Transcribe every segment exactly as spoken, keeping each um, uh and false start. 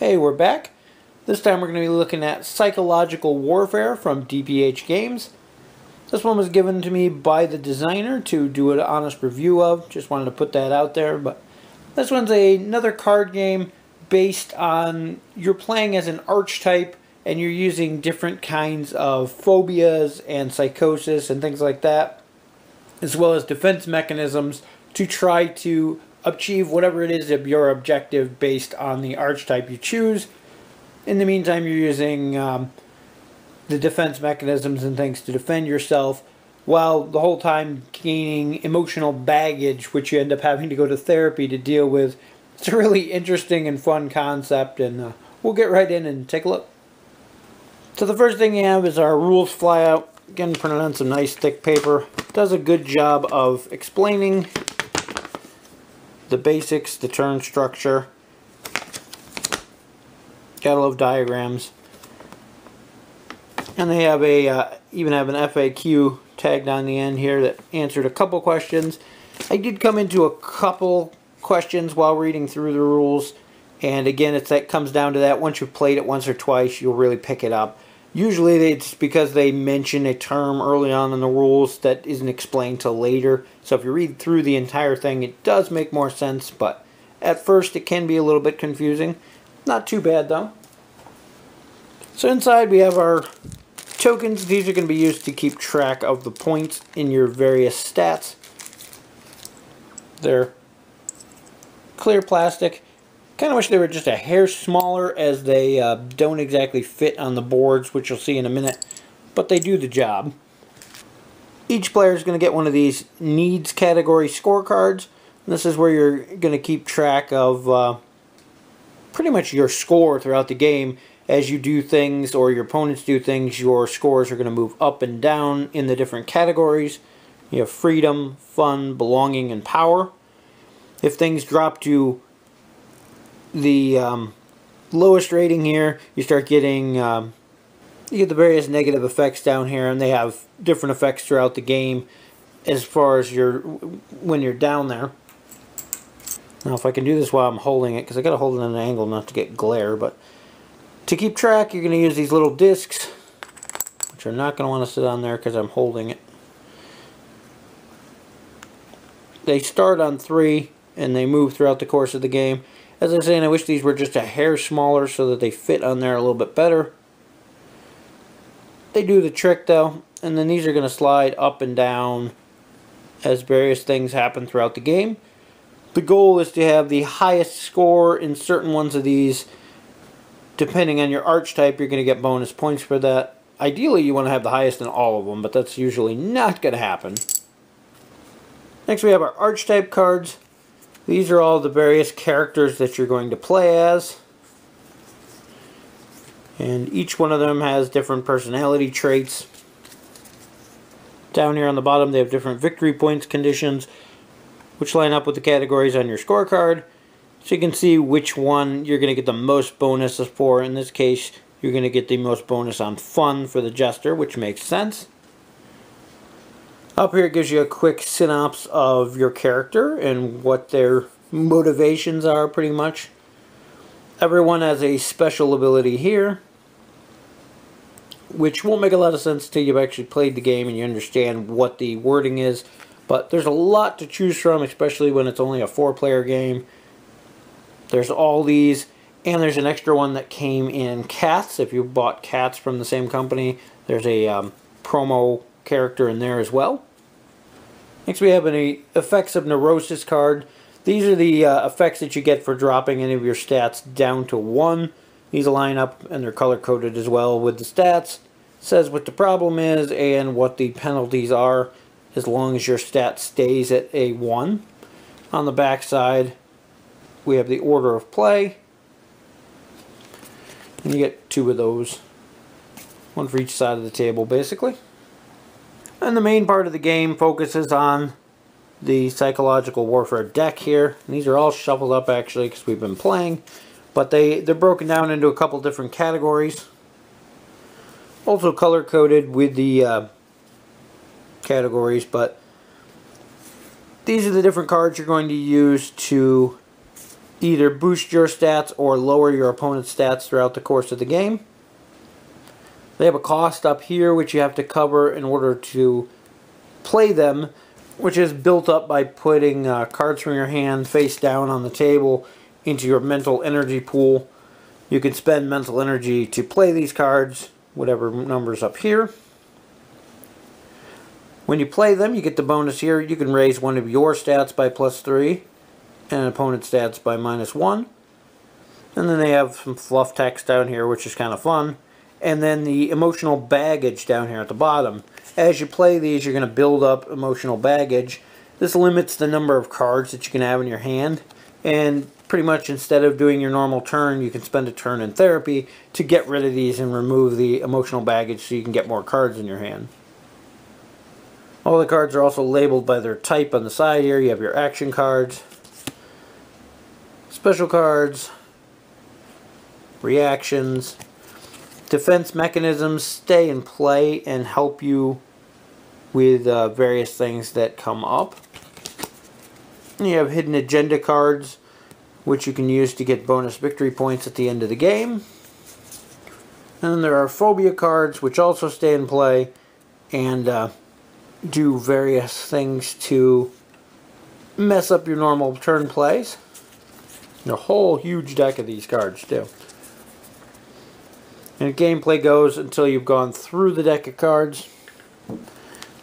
Hey, we're back. This time we're going to be looking at Psychological Warfare from D P H Games. This one was given to me by the designer to do an honest review of. Just wanted to put that out there. But this one's a, another card game based on you're playing as an archetype and you're using different kinds of phobias and psychosis and things like that, as well as defense mechanisms to try to achieve whatever it is of your objective based on the archetype you choose. In the meantime, you're using um, the defense mechanisms and things to defend yourself, while the whole time gaining emotional baggage, which you end up having to go to therapy to deal with. It's a really interesting and fun concept, and uh, we'll get right in and take a look. So the first thing you have is our rules flyout. Again, printed on some nice thick paper. Does a good job of explaining the basics, the turn structure. Gotta love diagrams. And they have a uh, even have an F A Q tagged on the end here that answered a couple questions. I did come into a couple questions while reading through the rules, and again, it's that comes down to that. Once you've played it once or twice, you'll really pick it up. Usually, it's because they mention a term early on in the rules that isn't explained till later. So if you read through the entire thing, it does make more sense, but at first it can be a little bit confusing. Not too bad though. So inside we have our tokens. These are going to be used to keep track of the points in your various stats. They're clear plastic. Kind of wish they were just a hair smaller, as they uh, don't exactly fit on the boards, which you'll see in a minute, but they do the job. Each player is going to get one of these needs category scorecards. This is where you're going to keep track of uh, pretty much your score throughout the game. As you do things or your opponents do things, your scores are going to move up and down in the different categories. You have freedom, fun, belonging, and power. If things drop to the um, lowest rating here, you start getting um, you get the various negative effects down here, and they have different effects throughout the game as far as your when you're down there. Now, if I can do this while I'm holding it, because I got to hold it at an angle not to get glare, but to keep track, you're going to use these little discs, which are not going to want to sit on there because I'm holding it. They start on three, and they move throughout the course of the game. As I was saying, I wish these were just a hair smaller so that they fit on there a little bit better. They do the trick, though. And then these are going to slide up and down as various things happen throughout the game. The goal is to have the highest score in certain ones of these. Depending on your archetype, you're going to get bonus points for that. Ideally, you want to have the highest in all of them, but that's usually not going to happen. Next, we have our archetype cards. These are all the various characters that you're going to play as. And each one of them has different personality traits. Down here on the bottom, they have different victory points conditions, which line up with the categories on your scorecard. So you can see which one you're going to get the most bonuses for. In this case, you're going to get the most bonus on fun for the jester, which makes sense. Up here it gives you a quick synopsis of your character and what their motivations are, pretty much. Everyone has a special ability here, which won't make a lot of sense till you've actually played the game and you understand what the wording is. But there's a lot to choose from, especially when it's only a four-player game. There's all these, and there's an extra one that came in cats. If you bought cats from the same company, there's a um, promo character in there as well. Next we have an effects of neurosis card. These are the uh, effects that you get for dropping any of your stats down to one. These line up and they're color coded as well with the stats. It says what the problem is and what the penalties are as long as your stat stays at a one. On the back side we have the order of play, and you get two of those, one for each side of the table basically. And the main part of the game focuses on the Psychological Warfare deck here. And these are all shuffled up actually because we've been playing. But they, they're broken down into a couple different categories. Also color-coded with the uh, categories. But these are the different cards you're going to use to either boost your stats or lower your opponent's stats throughout the course of the game. They have a cost up here which you have to cover in order to play them, which is built up by putting uh, cards from your hand face down on the table into your mental energy pool. You can spend mental energy to play these cards, whatever number's up here. When you play them, you get the bonus here. You can raise one of your stats by plus three and an opponent's stats by minus one. And then they have some fluff text down here, which is kind of fun. And then the emotional baggage down here at the bottom. As you play these, you're going to build up emotional baggage. This limits the number of cards that you can have in your hand. And pretty much instead of doing your normal turn, you can spend a turn in therapy to get rid of these and remove the emotional baggage so you can get more cards in your hand. All the cards are also labeled by their type on the side here. You have your action cards, special cards, reactions, defense mechanisms stay in play and help you with uh, various things that come up. And you have hidden agenda cards, which you can use to get bonus victory points at the end of the game. And then there are phobia cards, which also stay in play and uh, do various things to mess up your normal turn plays. And a whole huge deck of these cards too. And gameplay goes until you've gone through the deck of cards. The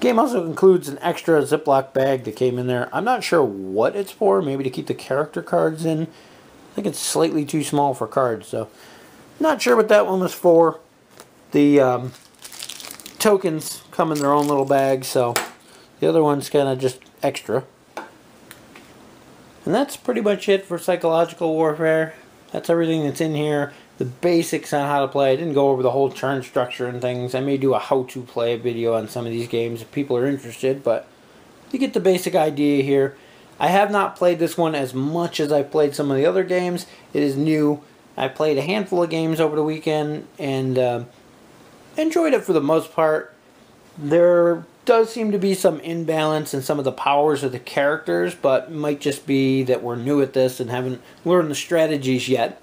game also includes an extra Ziploc bag that came in there. I'm not sure what it's for. Maybe to keep the character cards in. I think it's slightly too small for cards, so not sure what that one was for. The um, tokens come in their own little bag, so the other one's kind of just extra. And that's pretty much it for Psychological Warfare. That's everything that's in here. The basics on how to play. I didn't go over the whole turn structure and things. I may do a how-to play video on some of these games if people are interested, but you get the basic idea here. I have not played this one as much as I've played some of the other games. It is new. I played a handful of games over the weekend and uh, enjoyed it for the most part. There does seem to be some imbalance in some of the powers of the characters, but it might just be that we're new at this and haven't learned the strategies yet.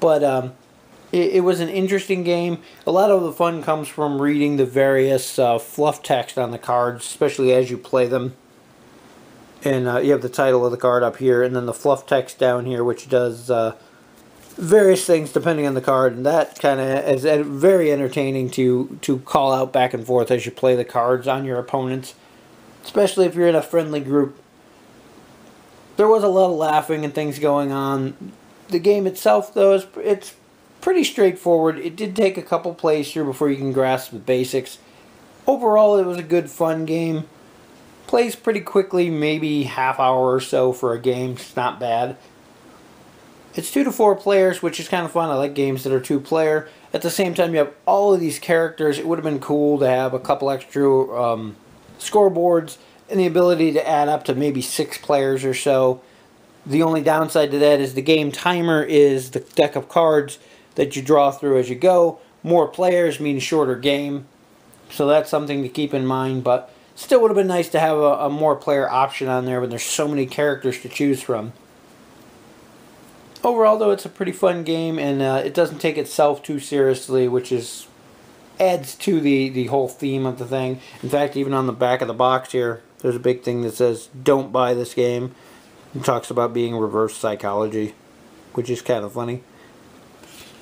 But um, it, it was an interesting game. A lot of the fun comes from reading the various uh, fluff text on the cards, especially as you play them. And uh, you have the title of the card up here, and then the fluff text down here, which does uh, various things depending on the card. And that kind of is very entertaining to, to call out back and forth as you play the cards on your opponents, especially if you're in a friendly group. There was a lot of laughing and things going on. The game itself, though, is it's pretty straightforward. It did take a couple plays here before you can grasp the basics. Overall, it was a good, fun game. Plays pretty quickly, maybe half hour or so for a game. It's not bad. It's two to four players, which is kind of fun. I like games that are two-player. At the same time, you have all of these characters. It would have been cool to have a couple extra um, scoreboards and the ability to add up to maybe six players or so. The only downside to that is the game timer is the deck of cards that you draw through as you go. More players means shorter game, so that's something to keep in mind, but still would have been nice to have a, a more player option on there when there's so many characters to choose from. Overall, though, it's a pretty fun game, and uh, it doesn't take itself too seriously, which is adds to the, the whole theme of the thing. In fact, even on the back of the box here, there's a big thing that says, "Don't buy this game." It talks about being reverse psychology, which is kind of funny.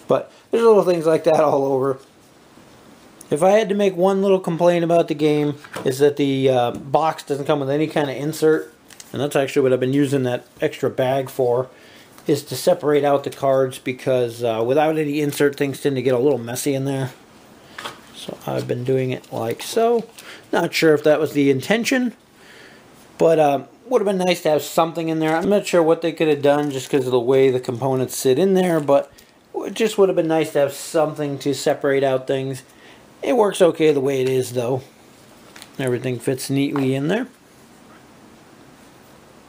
But there's little things like that all over. If I had to make one little complaint about the game, is that the uh, box doesn't come with any kind of insert. And that's actually what I've been using that extra bag for, is to separate out the cards, because uh, without any insert, things tend to get a little messy in there. So I've been doing it like so. Not sure if that was the intention, but Uh, would have been nice to have something in there. I'm not sure what they could have done just because of the way the components sit in there, but it just would have been nice to have something to separate out things. It works okay the way it is, though. Everything fits neatly in there.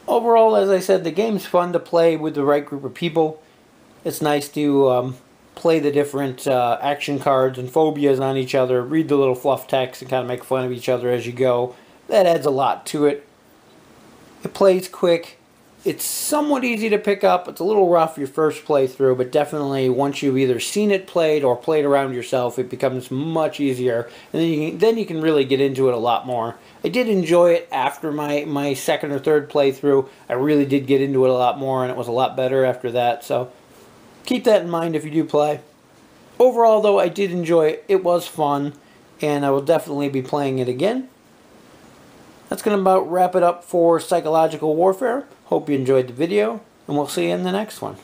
Overall, as I said, the game's fun to play with the right group of people. It's nice to um, play the different uh, action cards and phobias on each other, read the little fluff text and kind of make fun of each other as you go. That adds a lot to it. It plays quick. It's somewhat easy to pick up. It's a little rough your first playthrough, but definitely once you've either seen it played or played around yourself, it becomes much easier, and then you can, then you can really get into it a lot more. I did enjoy it after my, my second or third playthrough. I really did get into it a lot more, and it was a lot better after that, so keep that in mind if you do play. Overall, though, I did enjoy it. It was fun, and I will definitely be playing it again. That's going to about wrap it up for Psychological Warfare. Hope you enjoyed the video, and we'll see you in the next one.